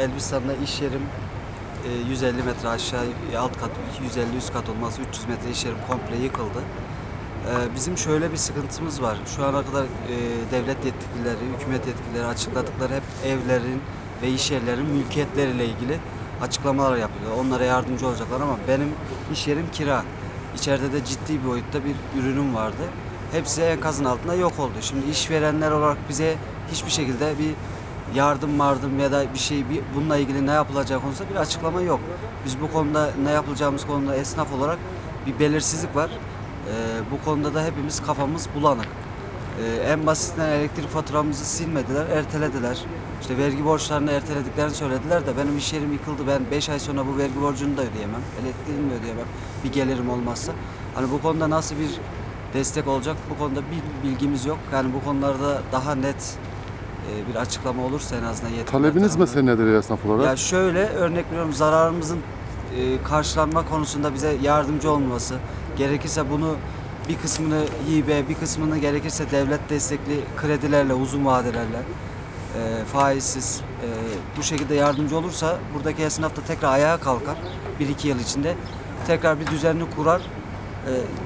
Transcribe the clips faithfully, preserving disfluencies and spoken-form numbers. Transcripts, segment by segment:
Elbistan'da iş yerim yüz elli metre aşağı, alt kat, yüz elli üst kat olması üç yüz metre iş yerim komple yıkıldı. Bizim şöyle bir sıkıntımız var. Şu ana kadar devlet yetkilileri, hükümet yetkilileri açıkladıkları hep evlerin ve iş yerlerinin mülkiyetleriyle ilgili açıklamalar yapıyorlar. Onlara yardımcı olacaklar ama benim iş yerim kira. İçeride de ciddi bir boyutta bir ürünüm vardı. Hepsi enkazın altında yok oldu. Şimdi işverenler olarak bize hiçbir şekilde bir yardım vardım ya da bir şey bir, bununla ilgili ne yapılacağı konusunda bir açıklama yok. Biz bu konuda ne yapılacağımız konuda esnaf olarak bir belirsizlik var. Ee, bu konuda da hepimiz kafamız bulanık. Ee, en basitinden elektrik faturamızı silmediler, ertelediler. İşte vergi borçlarını ertelediklerini söylediler de benim iş yerim yıkıldı. Ben beş ay sonra bu vergi borcunu da ödeyemem, elektriğini de ödeyemem. Bir gelirim olmazsa. Hani bu konuda nasıl bir destek olacak? Bu konuda bir bilgimiz yok. Yani bu konularda daha net bir açıklama olursa en azından yeterli. Talebiniz mesela nedir esnaf olarak? Ya şöyle örnek veriyorum, zararımızın karşılanma konusunda bize yardımcı olması, gerekirse bunu bir kısmını hibe, bir kısmını gerekirse devlet destekli kredilerle, uzun vadelerle, faizsiz bu şekilde yardımcı olursa buradaki esnaf da tekrar ayağa kalkar. Bir iki yıl içinde tekrar bir düzenini kurar,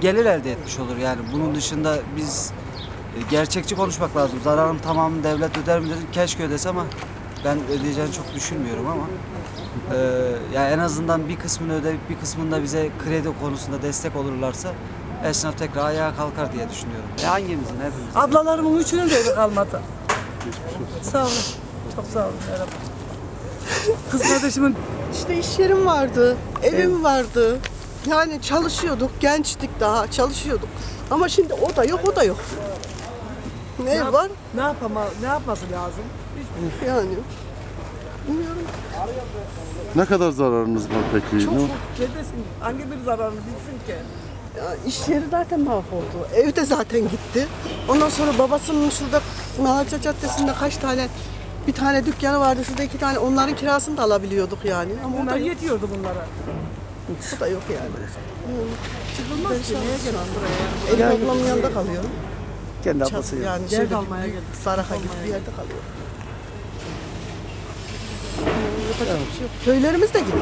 gelir elde etmiş olur. Yani bunun dışında biz gerçekçi konuşmak lazım. Zararın tamamını devlet öder mi dedim. Keşke ödese ama ben ödeyeceğini çok düşünmüyorum ama e, yani en azından bir kısmını ödeyip bir kısmında bize kredi konusunda destek olurlarsa esnaf tekrar ayağa kalkar diye düşünüyorum. E, hangimizin? Hepimizin. Ablalarımın üçünün de evi kalmadı. Sağ olun. Çok sağ olun. Merhaba. Kız kardeşimin işte iş yerim vardı, evim evet. vardı. Yani çalışıyorduk, gençtik daha, çalışıyorduk. Ama şimdi o da yok, o da yok. Ne, ne var? Ne yapama, ne yapması lazım? Hiç yani. Bilmiyorum. Ne kadar zararınız var peki? Çok. Ne? Dedesin, hangi bir zararınız bitsin ki? Ya iş yeri zaten mahvoldu. Ev de zaten gitti. Ondan sonra babasının şurada Malatya Caddesi'nde kaç tane bir tane dükkanı vardı. Şurada iki tane. Onların kirasını da alabiliyorduk yani. Ama onlar yetiyordu bunlara. Bu da yok yani. Çıkılmaz ki. Neye gelen buraya? Elin ablamın yanında kalıyorum. Kendi ablası yok. Yani şöyle Sarık'a gibi bir yerde kalıyor. Yani şey yok. Köylerimiz de gitti.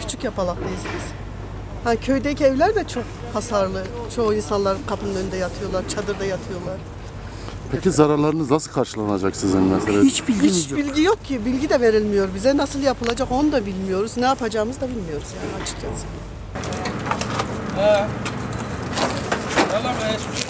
Küçük yapalaklıyız biz. Ha, köydeki evler de çok hasarlı. Çoğu insanlar kapının önünde yatıyorlar, çadırda yatıyorlar. Peki zararlarınız nasıl karşılanacak sizin mesela? Hiç bilgi, Hiç yok. bilgi yok ki. Bilgi de verilmiyor bize. Nasıl yapılacak onu da bilmiyoruz. Ne yapacağımızı da bilmiyoruz yani açıkçası. Ha. Yalan mı?